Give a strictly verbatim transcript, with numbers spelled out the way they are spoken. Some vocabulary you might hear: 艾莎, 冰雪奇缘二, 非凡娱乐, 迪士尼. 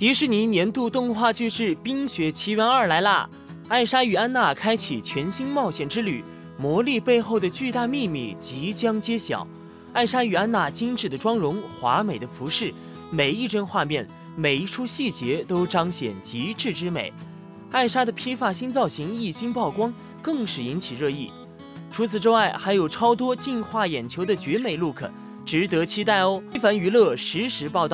迪士尼年度动画巨制《冰雪奇缘二》来啦！艾莎与安娜开启全新冒险之旅，魔力背后的巨大秘密即将揭晓。艾莎与安娜精致的妆容、华美的服饰，每一帧画面、每一处细节都彰显极致之美。艾莎的披发新造型一经曝光，更是引起热议。除此之外，还有超多净化眼球的绝美 look， 值得期待哦！非凡娱乐实时报道。